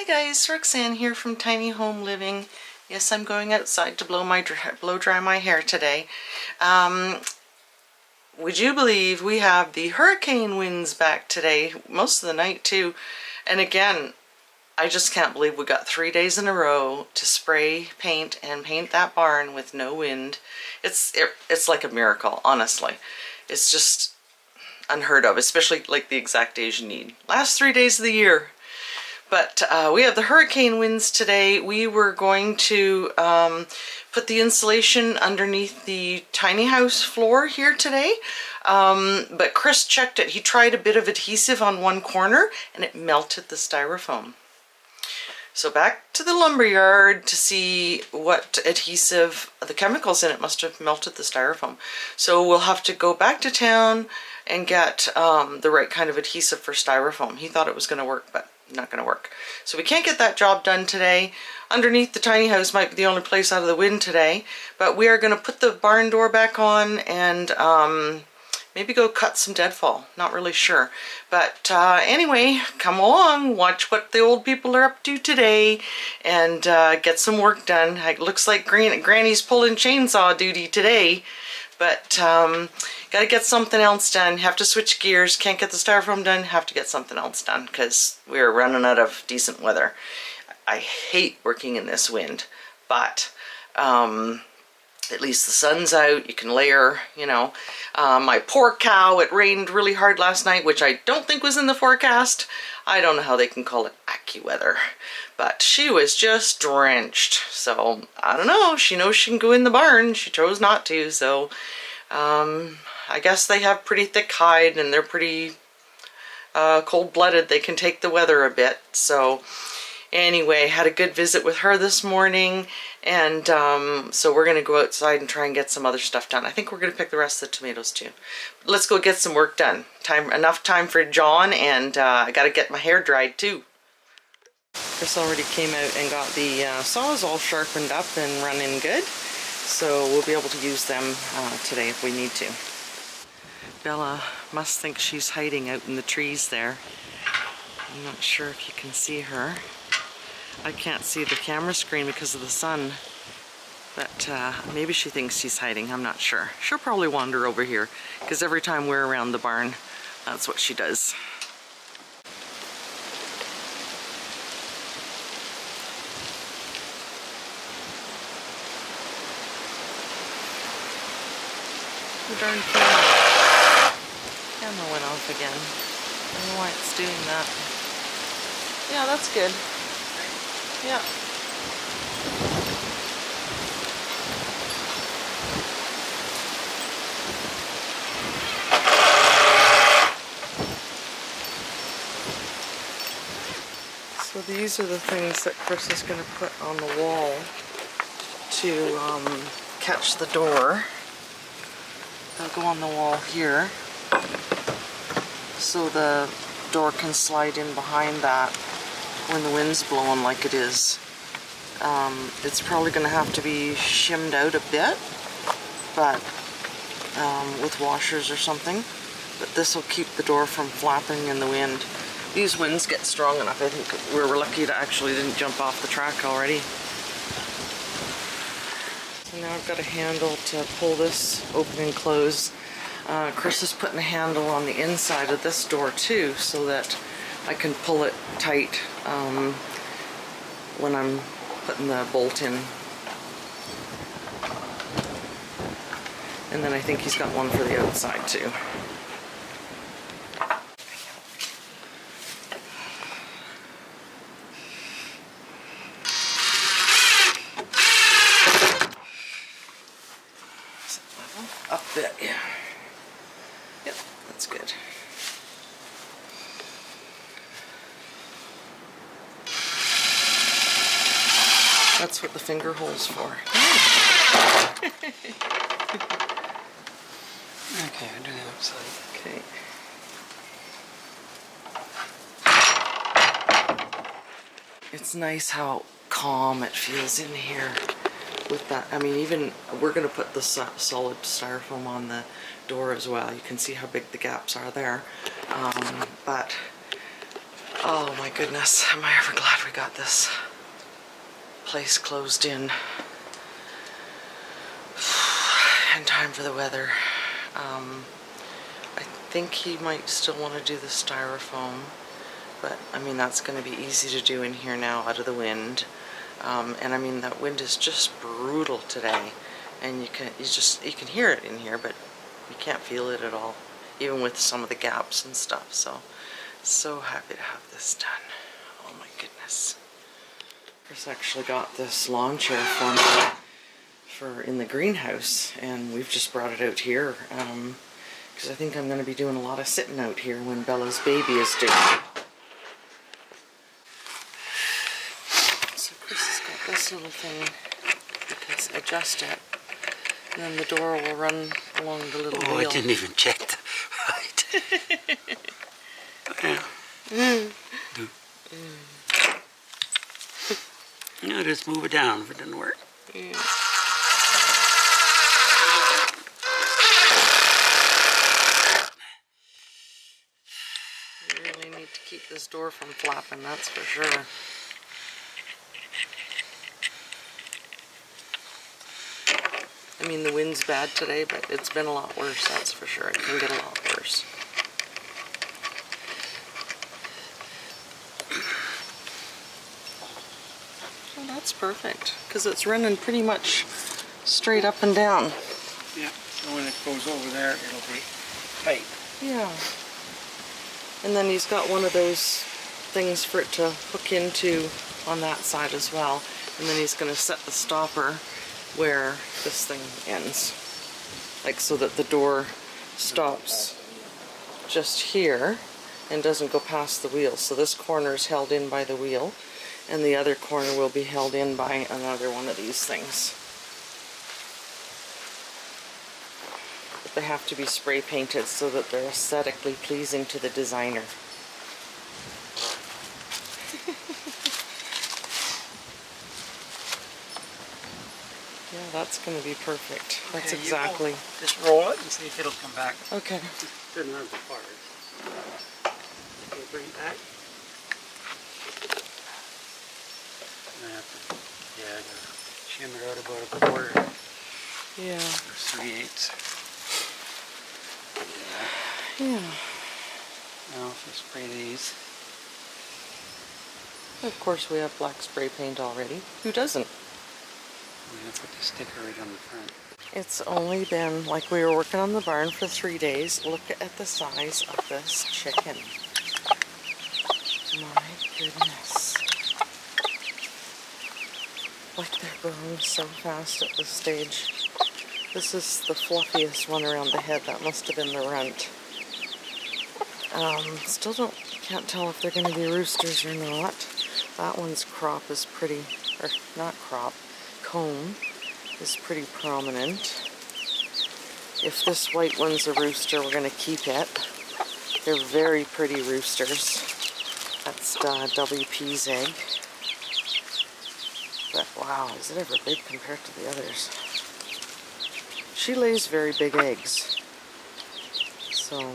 Hi guys, Roxanne here from Tiny Home Living. Yes, I'm going outside to blow dry my hair today. Would you believe we have the hurricane winds back today, most of the night too. And again, I just can't believe we got 3 days in a row to spray paint and paint that barn with no wind. It's like a miracle, honestly. It's just unheard of, especially like the exact days you need. Last 3 days of the year. But we have the hurricane winds today. We were going to put the insulation underneath the tiny house floor here today. But Chris checked it. He tried a bit of adhesive on one corner and it melted the styrofoam. So back to the lumberyard to see what adhesive, the chemicals in it must have melted the styrofoam. So we'll have to go back to town and get the right kind of adhesive for styrofoam. He thought it was going to work, but not going to work. So we can't get that job done today. Underneath the tiny house might be the only place out of the wind today, but we are going to put the barn door back on and maybe go cut some deadfall. Not really sure. But anyway, come along, watch what the old people are up to today and get some work done. It looks like Granny's pulling chainsaw duty today. But gotta get something else done. Have to switch gears. Can't get the styrofoam done. Have to get something else done because we're running out of decent weather. I hate working in this wind, but at least the sun's out. You can layer, you know. My poor cow, it rained really hard last night, which I don't think was in the forecast. I don't know how they can call it AccuWeather, but she was just drenched. So I don't know. She knows she can go in the barn. She chose not to. So I guess they have pretty thick hide and they're pretty cold-blooded. They can take the weather a bit. So anyway, had a good visit with her this morning, and so we're going to go outside and try and get some other stuff done. I think we're going to pick the rest of the tomatoes too. Let's go get some work done. Enough time for John, and I got to get my hair dried too. Chris already came out and got the saws all sharpened up and running good, so we'll be able to use them today if we need to. Bella must think she's hiding out in the trees there. I'm not sure if you can see her. I can't see the camera screen because of the sun, but maybe she thinks she's hiding. I'm not sure. She'll probably wander over here because every time we're around the barn, that's what she does. The darn camera went off again. I don't know why it's doing that. Yeah, that's good. Yeah. So these are the things that Chris is going to put on the wall to catch the door. They'll go on the wall here so the door can slide in behind that when the wind's blowing like it is. It's probably going to have to be shimmed out a bit, but with washers or something. But this will keep the door from flapping in the wind. These winds get strong enough. I think we were lucky to actually didn't jump off the track already. So now I've got a handle to pull this open and close. Chris is putting a handle on the inside of this door too, so that I can pull it tight when I'm putting the bolt in. And then I think he's got one for the outside too. Is it level? Up there, yeah. Yep, that's good. That's what the finger hole's for. Okay, I do the upside. Okay. It's nice how calm it feels in here with that. I mean, even we're going to put the solid styrofoam on the door as well. You can see how big the gaps are there. But Oh my goodness, am I ever glad we got this place closed in in time for the weather. I think he might still want to do the styrofoam, but I mean that's going to be easy to do in here now out of the wind. And I mean that wind is just brutal today, and you can hear it in here, but you can't feel it at all, even with some of the gaps and stuff. So happy to have this done. Oh my goodness. Chris actually got this lawn chair for me for in the greenhouse, and we've just brought it out here because I think I'm going to be doing a lot of sitting out here when Bella's baby is due. So Chris has got this little thing. Let's adjust it, and then the door will run along the little wheel. Oh, I didn't even check that. Right. Yeah. Mm. Mm. Mm. No, just move it down if it didn't work. Yeah. You really need to keep this door from flapping, that's for sure. I mean, the wind's bad today, but it's been a lot worse, that's for sure. It can get a lot worse. Well, that's perfect, because it's running pretty much straight up and down. Yeah, so when it goes over there, it'll be tight. Yeah. And then he's got one of those things for it to hook into on that side as well. And then he's going to set the stopper where this thing ends, like so that the door stops just here and doesn't go past the wheel. So this corner is held in by the wheel, and the other corner will be held in by another one of these things. But they have to be spray painted so that they're aesthetically pleasing to the designer. Yeah, that's going to be perfect. That's okay, exactly. Just roll it and see if it'll come back. Okay. It didn't run too far. Okay, bring it back. I have to, yeah, I gotta shim it out about a quarter. Yeah. Or 3/8. Yeah. Now if I spray these. Of course, we have black spray paint already. Who doesn't? I'm going to put the sticker right on the front. It's only been, like, we were working on the barn for 3 days. Look at the size of this chicken. My goodness. Like, they're growing so fast at this stage. This is the fluffiest one around the head. That must have been the runt. Still can't tell if they're going to be roosters or not. That one's crop is pretty, or not crop. Comb is pretty prominent. If this white one's a rooster, we're going to keep it. They're very pretty roosters. That's WP's egg. But wow, is it ever big compared to the others? She lays very big eggs. So,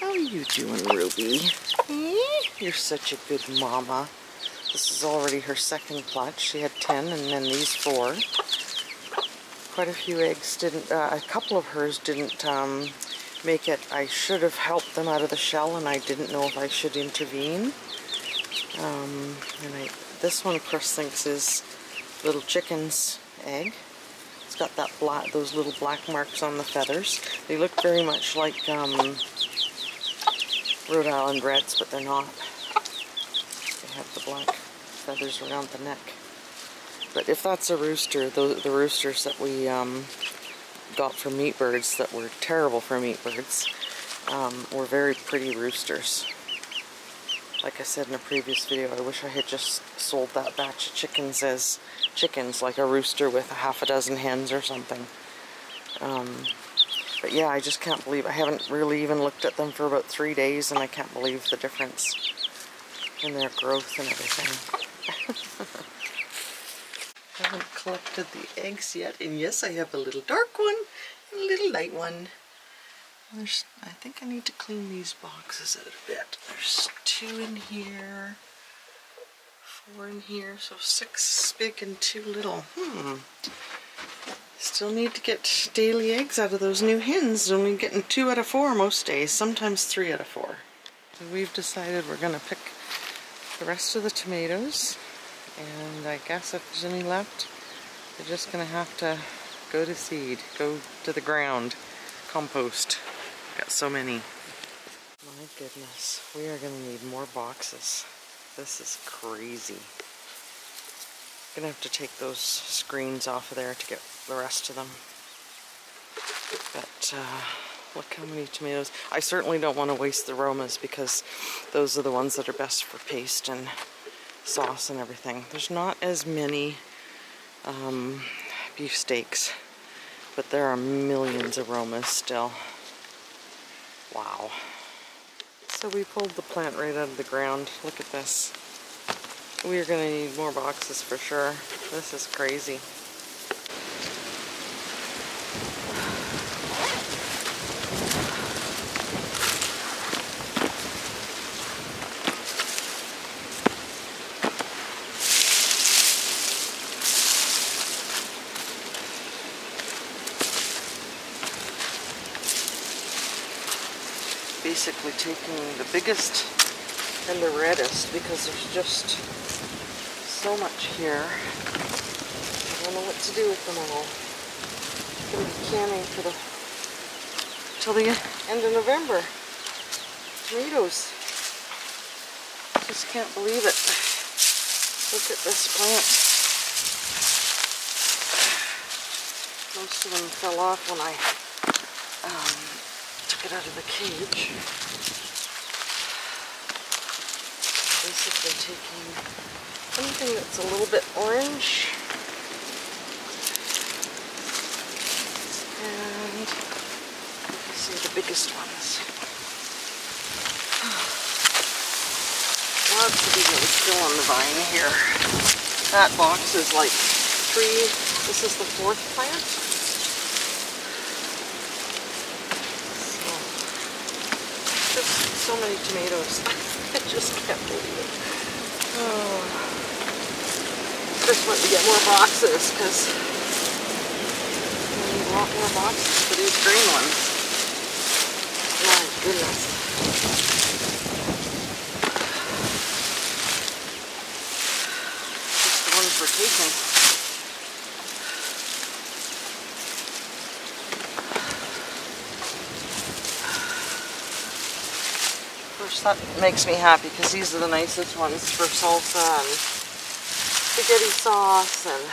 how are you doing, Ruby? You're such a good mama. This is already her second clutch. She had 10 and then these 4. Quite a few eggs didn't, a couple of hers didn't make it. I should have helped them out of the shell and I didn't know if I should intervene. This one Chris thinks is little chicken's egg. It's got that black, those little black marks on the feathers. They look very much like Rhode Island Reds, but they're not. They have the black feathers around the neck. But if that's a rooster, the roosters that we got for meat birds that were terrible for meat birds were very pretty roosters. Like I said in a previous video, I wish I had just sold that batch of chickens as chickens, like a rooster with a half a dozen hens or something. But yeah, I just can't believe, I haven't really even looked at them for about 3 days and I can't believe the difference in their growth and everything. I haven't collected the eggs yet, and yes, I have a little dark one and a little light one. There's, I think I need to clean these boxes out a bit. There's 2 in here, 4 in here, so 6 big and 2 little. Still need to get daily eggs out of those new hens. Only getting 2 out of 4 most days, sometimes 3 out of 4. So we've decided we're gonna pick the rest of the tomatoes, and I guess if there's any left, they're just gonna have to go to seed, go to the ground, compost. Got so many. My goodness, we are gonna need more boxes. This is crazy. Gonna have to take those screens off of there to get the rest of them. But look how many tomatoes. I certainly don't want to waste the Romas, because those are the ones that are best for paste and sauce and everything. There's not as many beef steaks, but there are millions of Romas still. Wow. So we pulled the plant right out of the ground. Look at this. We are going to need more boxes for sure. This is crazy. Basically taking the biggest and the reddest, because there's just so much here. I don't know what to do with them all. I'm going to be canning for till the end of November. Tomatoes. Just can't believe it. Look at this plant. Most of them fell off when I took it out of the cage. Basically taking anything that's a little bit orange and these are the biggest ones. Lots of these are still on the vine here. That box is like 3, this is the 4th plant. So many tomatoes. I just can't believe it. Oh. Just want to get more boxes, because we need a lot more boxes for these green ones. My goodness. Just the ones we're taking. That makes me happy, because these are the nicest ones for salsa and spaghetti sauce and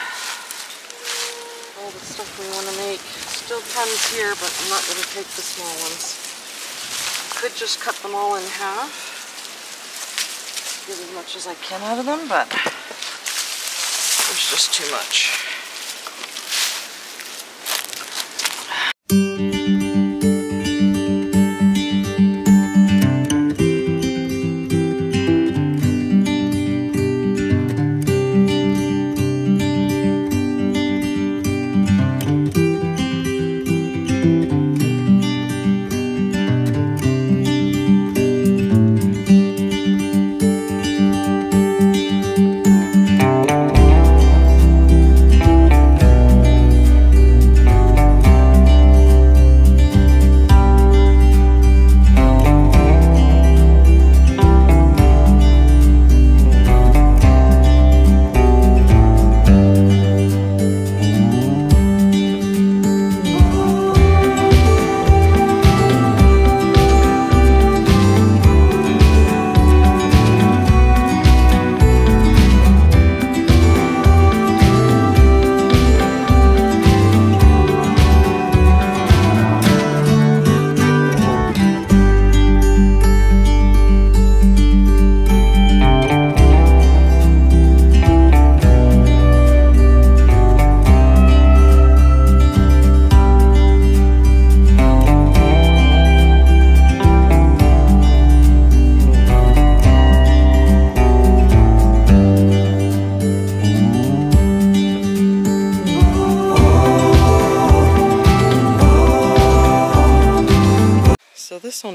all the stuff we want to make. Still tons here, but I'm not going to take the small ones. I could just cut them all in half, get as much as I can out of them, but there's just too much.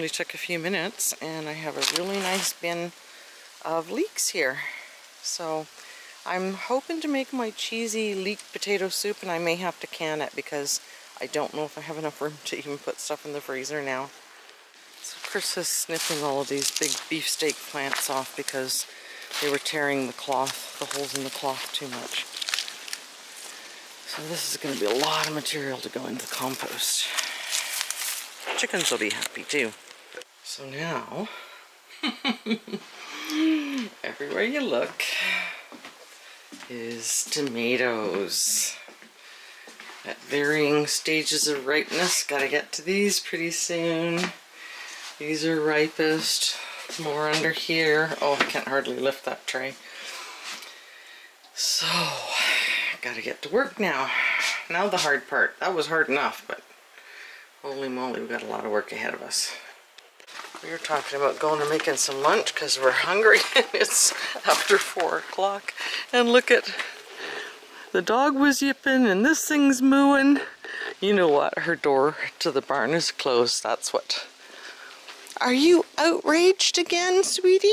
only took a few minutes, and I have a really nice bin of leeks here. So I'm hoping to make my cheesy leek potato soup, and I may have to can it because I don't know if I have enough room to even put stuff in the freezer now. So Chris is snipping all of these big beefsteak plants off because they were tearing the cloth, the holes in the cloth, too much. So this is going to be a lot of material to go into the compost. Chickens will be happy too. So now, everywhere you look is tomatoes at varying stages of ripeness. Gotta get to these pretty soon. These are ripest. More under here. Oh, I can't hardly lift that tray. So, gotta get to work now. Now the hard part. That was hard enough, but holy moly, we've got a lot of work ahead of us. We were talking about going and making some lunch because we're hungry and it's after 4 o'clock. And look at, the dog was yipping and this thing's mooing. You know what? Her door to the barn is closed. That's what. Are you outraged again, sweetie?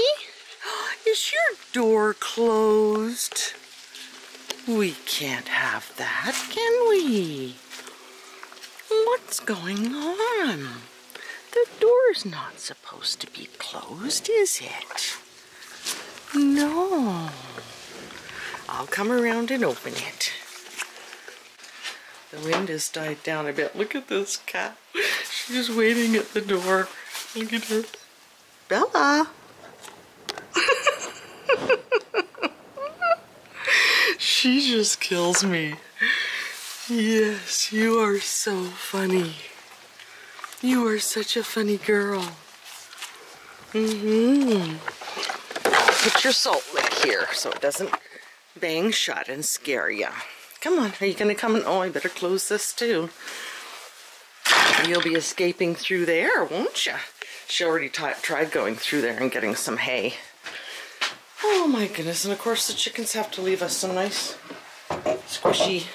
Is your door closed? We can't have that, can we? What's going on? The door's not supposed to be closed, is it? No. I'll come around and open it. The wind has died down a bit. Look at this cat. She's waiting at the door. Look at her. Bella. She just kills me. Yes, you are so funny. You are such a funny girl. Put your salt lick here so it doesn't bang shut and scare you. Come on, are you gonna come and, oh, I better close this too. You'll be escaping through there, won't you? She already tried going through there and getting some hay. Oh my goodness, and of course the chickens have to leave us some nice squishy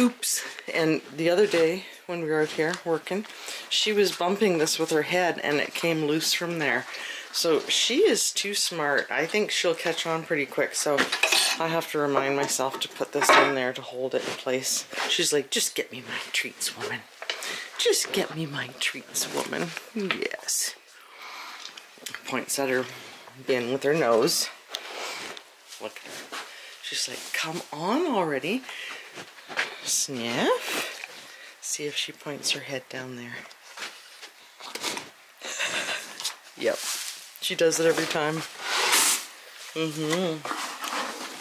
oops. And the other day when we were out here working, she was bumping this with her head and it came loose from there. So she is too smart. I think she'll catch on pretty quick. So I have to remind myself to put this in there to hold it in place. She's like, just get me my treats, woman. Just get me my treats, woman. Yes. Points at her bin with her nose. Look at her. She's like, come on already. Sniff. See if she points her head down there. Yep. She does it every time.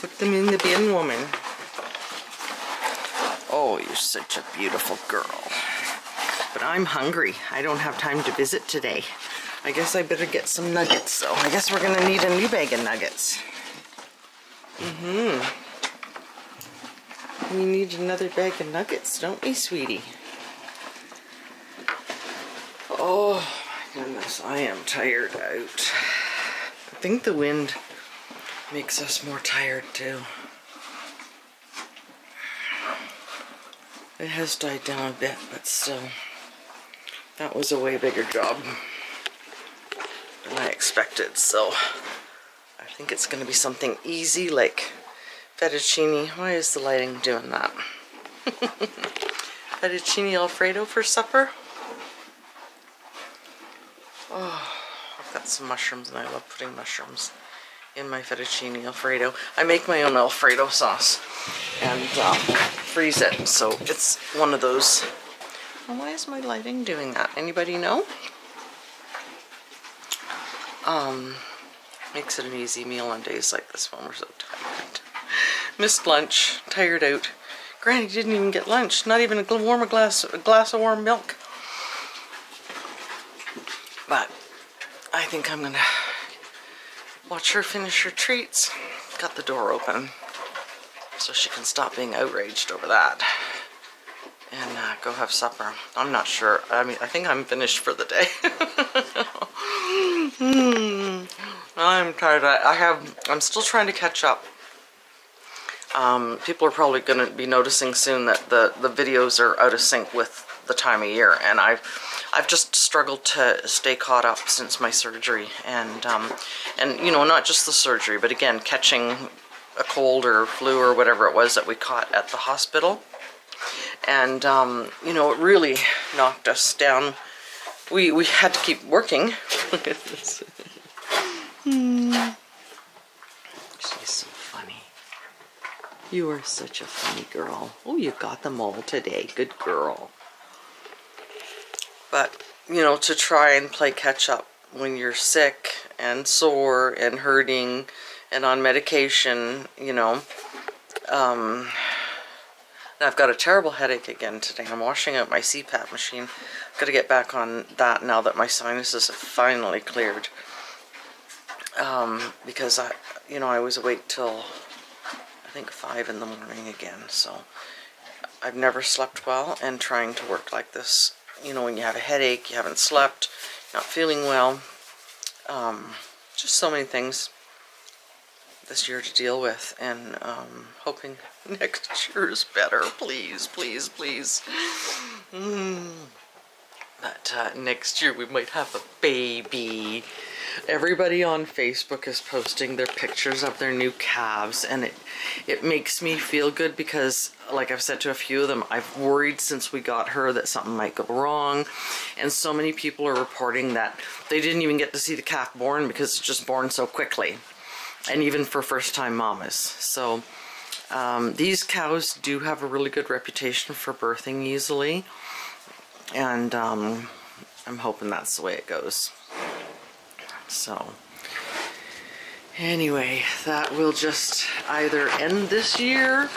Put them in the bin, woman. Oh, you're such a beautiful girl. But I'm hungry. I don't have time to visit today. I guess I better get some nuggets, though. I guess we're gonna need a new bag of nuggets. We need another bag of nuggets, don't we, sweetie? Oh, my goodness, I am tired out. I think the wind makes us more tired, too. It has died down a bit, but still, that was a way bigger job than I expected, so I think it's going to be something easy, like fettuccine. Why is the lighting doing that? Fettuccine Alfredo for supper. Oh, I've got some mushrooms and I love putting mushrooms in my fettuccine Alfredo. I make my own Alfredo sauce and freeze it. So it's one of those. Well, why is my lighting doing that? Anybody know? Makes it an easy meal on days like this when we're so tired. Missed lunch, tired out. Granny didn't even get lunch, not even a glass of warm milk. But I think I'm gonna watch her finish her treats. Got the door open so she can stop being outraged over that. And go have supper. I'm not sure. I mean, I think I'm finished for the day. I'm tired. I'm still trying to catch up. People are probably going to be noticing soon that the videos are out of sync with the time of year, and I've just struggled to stay caught up since my surgery, and you know, not just the surgery, but again catching a cold or flu or whatever it was that we caught at the hospital, and you know, it really knocked us down. We had to keep working. Look at this. She's so funny. You are such a funny girl. Oh, you got them all today. Good girl. But, you know, to try and play catch up when you're sick and sore and hurting and on medication, you know. And I've got a terrible headache again today. I'm washing out my CPAP machine. Got to get back on that now that my sinuses have finally cleared. Because I, you know, I was awake till I think 5 in the morning again. So I've never slept well, and trying to work like this, you know, when you have a headache, you haven't slept, not feeling well, just so many things this year to deal with, and hoping next year is better. Please, please, please. But next year we might have a baby. Everybody on Facebook is posting their pictures of their new calves, and it makes me feel good, because like I've said to a few of them, I've worried since we got her that something might go wrong, and so many people are reporting that they didn't even get to see the calf born because it's just born so quickly, and even for first-time mamas. So these cows do have a really good reputation for birthing easily, and I'm hoping that's the way it goes. So anyway, that will just either end this year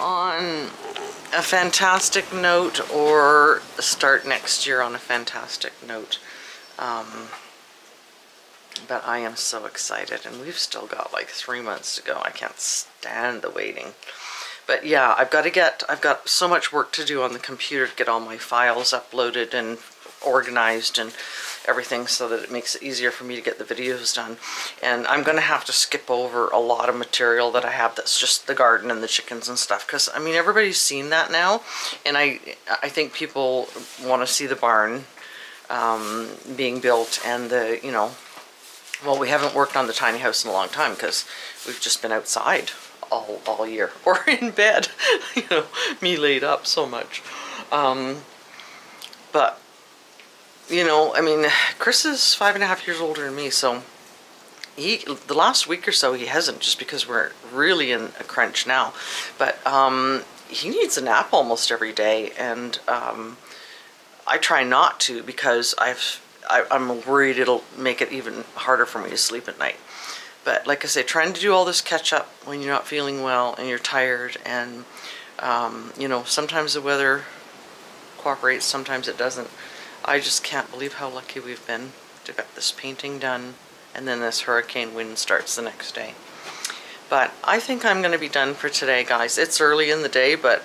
on a fantastic note or start next year on a fantastic note. But I am so excited, and we've still got like 3 months to go. I can't stand the waiting. But yeah, I've got so much work to do on the computer to get all my files uploaded and organized and everything, so that it makes it easier for me to get the videos done. And I'm going to have to skip over a lot of material that I have that's just the garden and the chickens and stuff, because I mean, everybody's seen that now, and I think people want to see the barn being built, and the, you know, well, we haven't worked on the tiny house in a long time because we've just been outside all year, or in bed, you know, me laid up so much. But you know, I mean, Chris is 5.5 years older than me, so the last week or so he hasn't, just because we're really in a crunch now. But he needs a nap almost every day, and I try not to, because I'm worried it'll make it even harder for me to sleep at night. But like I say, trying to do all this catch up when you're not feeling well and you're tired, and you know, sometimes the weather cooperates, sometimes it doesn't. I just can't believe how lucky we've been to get this painting done, and then this hurricane wind starts the next day. But I think I'm going to be done for today, guys. It's early in the day, but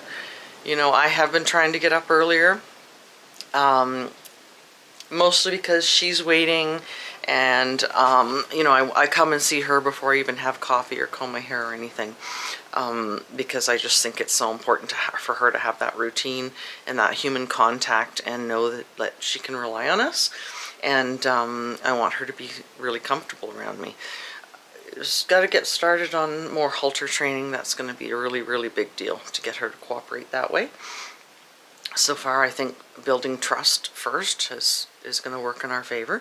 you know, I have been trying to get up earlier, mostly because she's waiting, and you know, I come and see her before I even have coffee or comb my hair or anything, because I just think it's so important for her to have that routine and that human contact, and know that she can rely on us. And I want her to be really comfortable around me. Just got to get started on more halter training. That's going to be a really, really big deal to get her to cooperate that way. So far, I think building trust first is going to work in our favor.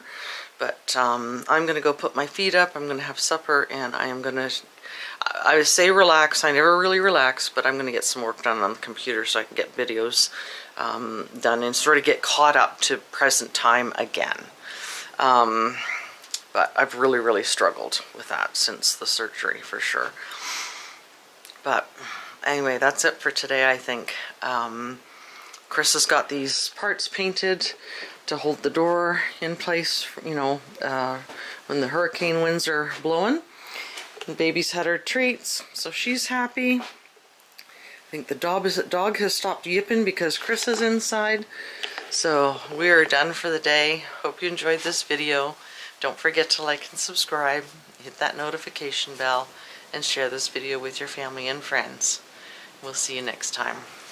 But I'm going to go put my feet up. I'm going to have supper, and I am going to, I say relax. I never really relax, but I'm going to get some work done on the computer so I can get videos done and sort of get caught up to present time again. But I've really, really struggled with that since the surgery, for sure. But anyway, that's it for today, I think. Chris has got these parts painted to hold the door in place, you know, when the hurricane winds are blowing. The baby's had her treats, so she's happy. I think the dog has stopped yipping because Chris is inside. So we are done for the day. Hope you enjoyed this video. Don't forget to like and subscribe, hit that notification bell, and share this video with your family and friends. We'll see you next time.